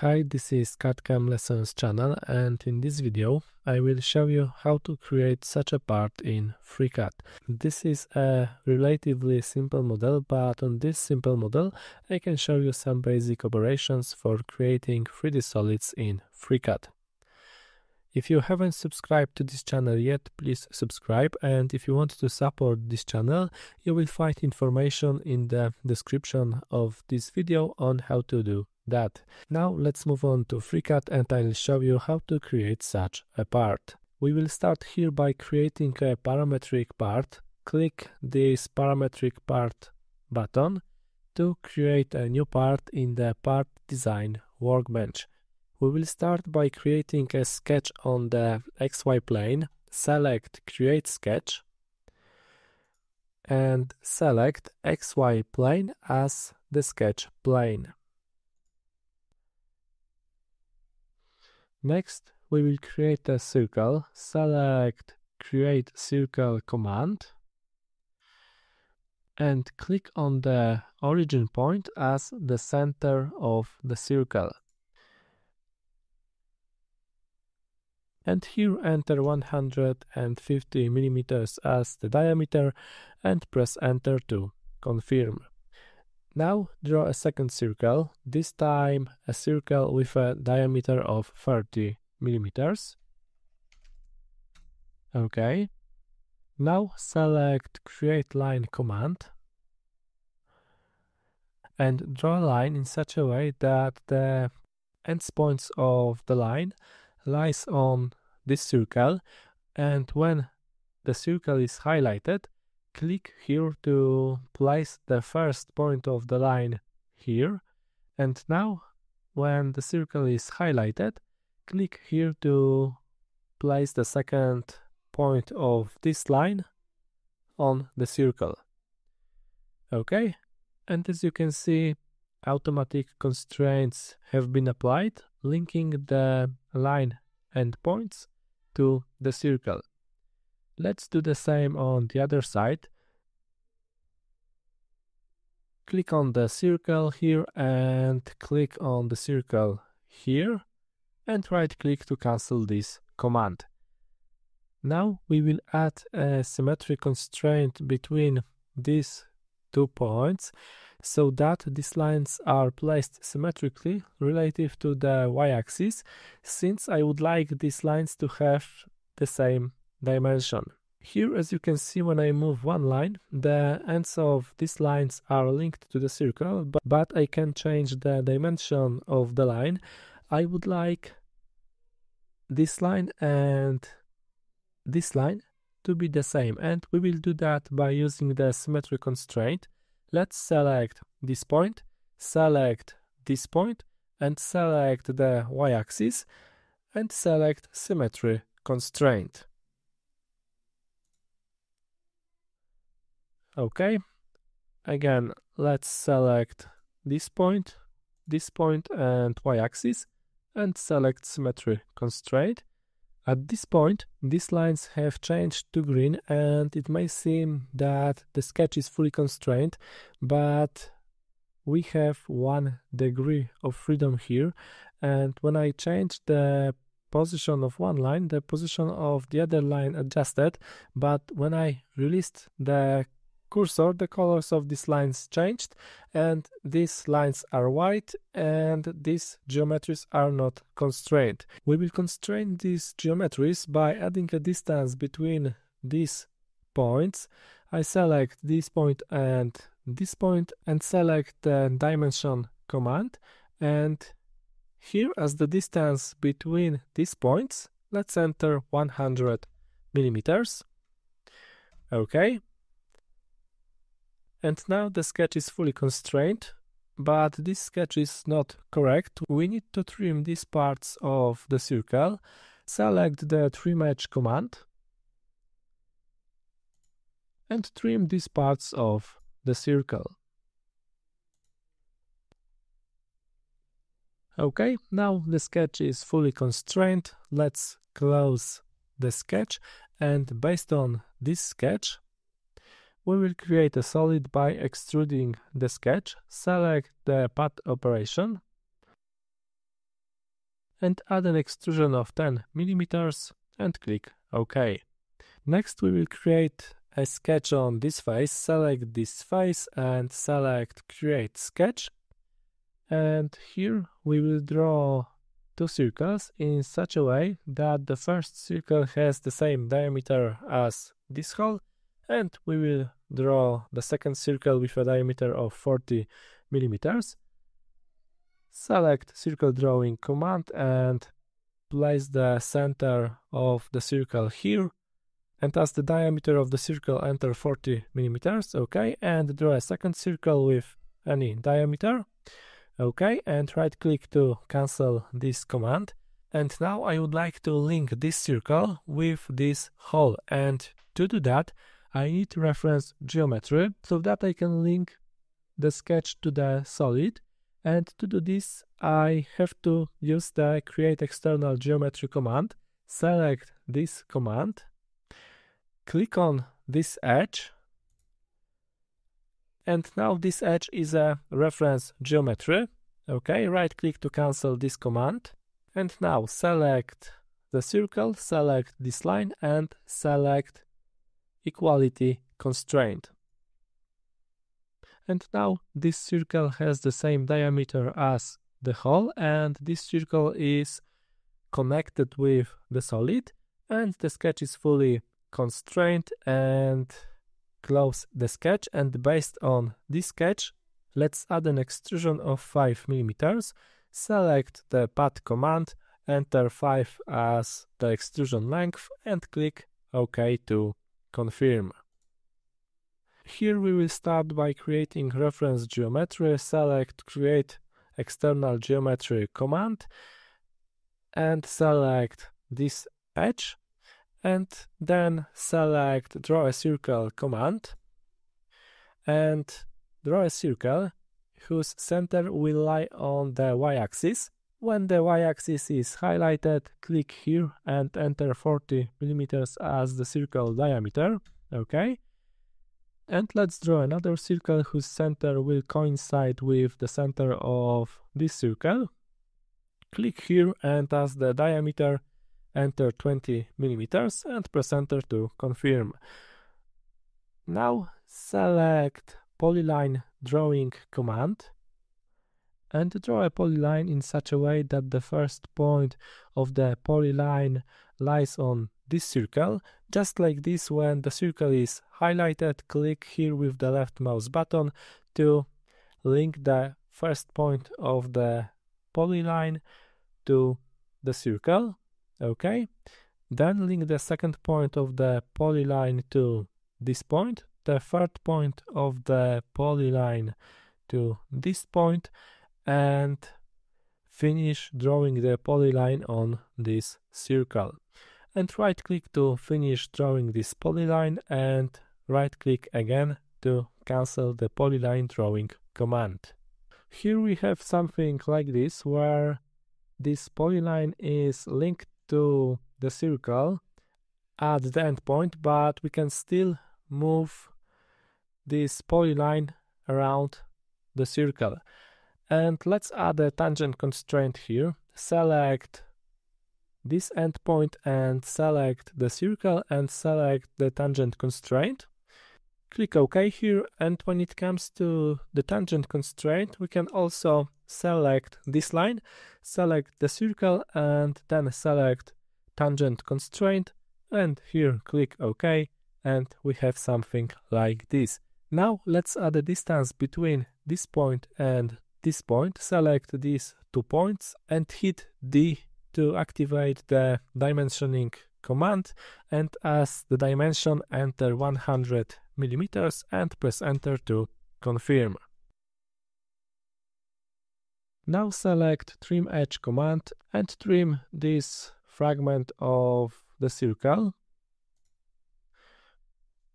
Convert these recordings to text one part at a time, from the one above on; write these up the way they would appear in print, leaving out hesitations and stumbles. Hi, this is CAD/CAM Lessons channel, and in this video I will show you how to create such a part in FreeCAD. This is a relatively simple model, but on this simple model I can show you some basic operations for creating 3D solids in FreeCAD. If you haven't subscribed to this channel yet, please subscribe, and if you want to support this channel, you will find information in the description of this video on how to do that. Now let's move on to FreeCAD and I'll show you how to create such a part. We will start here by creating a parametric part. Click this parametric part button to create a new part in the Part Design workbench. We will start by creating a sketch on the XY plane. Select Create Sketch and select XY plane as the sketch plane. Next, we will create a circle. Select Create Circle command and click on the origin point as the center of the circle. And here enter 150 mm as the diameter and press enter to confirm. Now draw a second circle, this time a circle with a diameter of 30 mm. OK. Now select Create Line command and draw a line in such a way that the ends points of the line lies on this circle, and when the circle is highlighted, click here to place the first point of the line here, and now when the circle is highlighted, click here to place the second point of this line on the circle. OK, and as you can see, automatic constraints have been applied, linking the line endpoints to the circle. Let's do the same on the other side. Click on the circle here and click on the circle here and right-click to cancel this command. Now we will add a symmetric constraint between these two points so that these lines are placed symmetrically relative to the y-axis, since I would like these lines to have the same dimension. Here, as you can see, when I move one line, the ends of these lines are linked to the circle, but I can change the dimension of the line. I would like this line and this line to be the same, and we will do that by using the symmetric constraint. Let's select this point, and select the y-axis, and select Symmetry constraint. OK, again, let's select this point and y-axis, and select Symmetry constraint. At this point, these lines have changed to green, and it may seem that the sketch is fully constrained, but we have 1 degree of freedom here, and when I change the position of one line, the position of the other line adjusted, but when I released the cursor, the colors of these lines changed, and these lines are white, and these geometries are not constrained. We will constrain these geometries by adding a distance between these points. I select this point and select the dimension command, and here as the distance between these points, let's enter 100 mm. OK. And now the sketch is fully constrained, but this sketch is not correct. We need to trim these parts of the circle. Select the Trim Edge command and trim these parts of the circle. OK, now the sketch is fully constrained. Let's close the sketch, and based on this sketch, we will create a solid by extruding the sketch. Select the Path operation and add an extrusion of 10 mm and click OK. Next we will create a sketch on this face. Select this face and select create sketch, and here we will draw two circles in such a way that the first circle has the same diameter as this hole, and we will draw the second circle with a diameter of 40 mm. Select circle drawing command and place the center of the circle here, and as the diameter of the circle enter 40 mm, OK, and draw a second circle with any diameter, OK, and right click to cancel this command. And now I would like to link this circle with this hole, and to do that I need to reference geometry so that I can link the sketch to the solid. And to do this, I have to use the create external geometry command. Select this command, click on this edge, and now this edge is a reference geometry. OK, right click to cancel this command, and now select the circle, select this line and select equality constraint. And now this circle has the same diameter as the hole, and this circle is connected with the solid, and the sketch is fully constrained. And close the sketch, and based on this sketch let's add an extrusion of 5 mm. Select the path command, enter 5 as the extrusion length and click OK to confirm. Here we will start by creating reference geometry. Select create external geometry command and select this edge, and then select draw a circle command and draw a circle whose center will lie on the y-axis. When the y-axis is highlighted, click here and enter 40 mm as the circle diameter. OK. And let's draw another circle whose center will coincide with the center of this circle. Click here and as the diameter enter 20 mm and press enter to confirm. Now select polyline drawing command and draw a polyline in such a way that the first point of the polyline lies on this circle. Just like this, when the circle is highlighted, click here with the left mouse button to link the first point of the polyline to the circle. OK. Then link the second point of the polyline to this point, the third point of the polyline to this point, and finish drawing the polyline on this circle. And right click to finish drawing this polyline and right click again to cancel the polyline drawing command. Here we have something like this, where this polyline is linked to the circle at the endpoint, but we can still move this polyline around the circle. And let's add a tangent constraint here. Select this endpoint and select the circle and select the tangent constraint. Click OK here, and when it comes to the tangent constraint we can also select this line, select the circle and then select tangent constraint, and here click OK, and we have something like this. Now let's add a distance between this point and this point. Select these two points and hit D to activate the dimensioning command, and as the dimension enter 100 mm and press enter to confirm. Now select trim edge command and trim this fragment of the circle.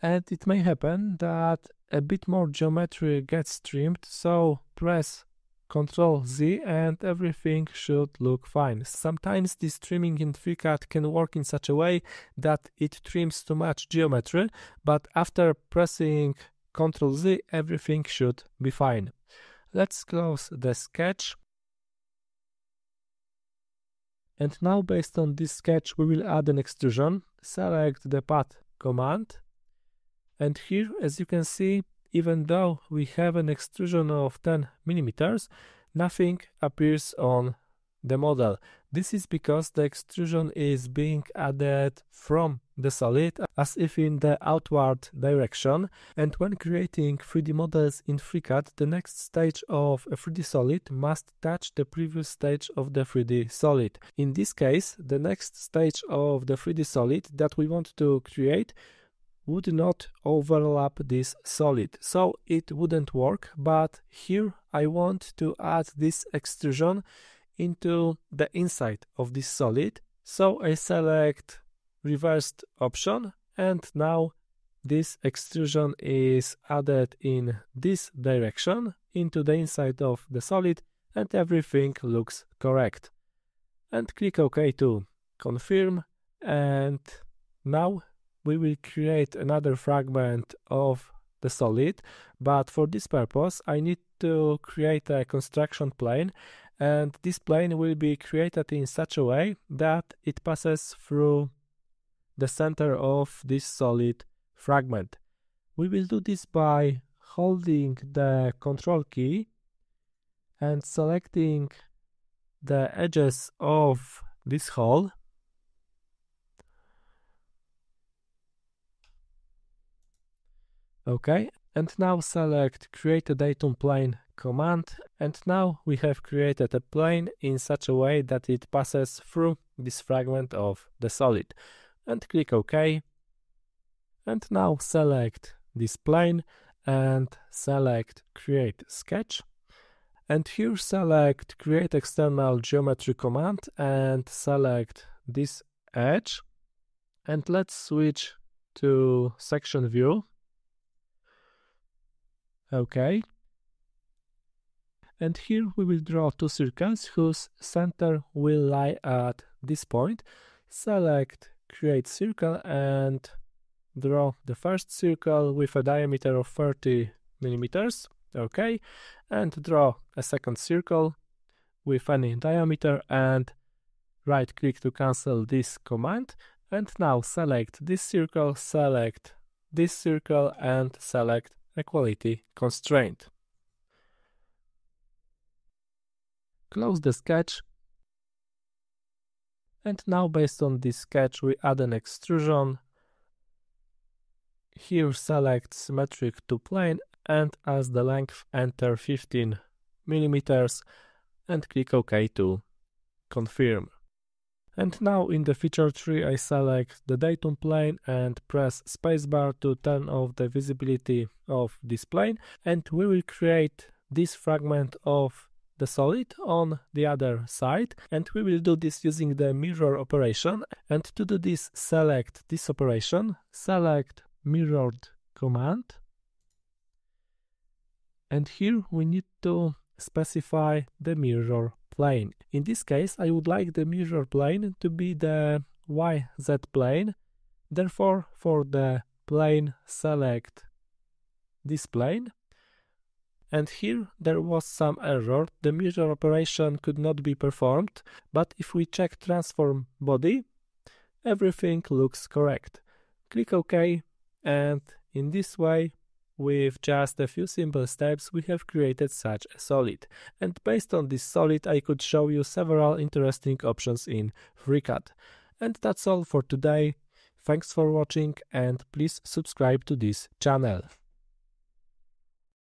And it may happen that a bit more geometry gets trimmed, so press Ctrl Z and everything should look fine. Sometimes this trimming in FreeCAD can work in such a way that it trims too much geometry, but after pressing Ctrl Z everything should be fine. Let's close the sketch. And now based on this sketch we will add an extrusion. Select the path command, and here as you can see, even though we have an extrusion of 10 mm, nothing appears on the model. This is because the extrusion is being added from the solid as if in the outward direction. And when creating 3D models in FreeCAD, the next stage of a 3D solid must touch the previous stage of the 3D solid. In this case, the next stage of the 3D solid that we want to create would not overlap this solid, so it wouldn't work. But here I want to add this extrusion into the inside of this solid, so I select reversed option, and now this extrusion is added in this direction into the inside of the solid, and everything looks correct. And click OK to confirm, and now we will create another fragment of the solid, but for this purpose I need to create a construction plane, and this plane will be created in such a way that it passes through the center of this solid fragment. We will do this by holding the Ctrl key and selecting the edges of this hole, OK, and now select create a datum plane command, and now we have created a plane in such a way that it passes through this fragment of the solid. And click OK, and now select this plane and select create sketch, and here select create external geometry command and select this edge, and let's switch to section view. OK, and here we will draw two circles whose center will lie at this point. Select create circle and draw the first circle with a diameter of 30 mm. OK, and draw a second circle with any diameter, and right click to cancel this command. And now select this circle and select equality constraint. Close the sketch. And now based on this sketch we add an extrusion. Here select symmetric to plane, and as the length enter 15 mm, and click OK to confirm. And now in the feature tree I select the datum plane and press spacebar to turn off the visibility of this plane, and we will create this fragment of the solid on the other side, and we will do this using the mirror operation. And to do this select this operation, select mirrored command, and here we need to specify the mirror plane. In this case I would like the mirror plane to be the YZ plane, therefore for the plane select this plane. And here there was some error, the mirror operation could not be performed, but if we check transform body, everything looks correct. Click OK, and in this way with just a few simple steps we have created such a solid. And based on this solid I could show you several interesting options in FreeCAD. And that's all for today. Thanks for watching, and please subscribe to this channel.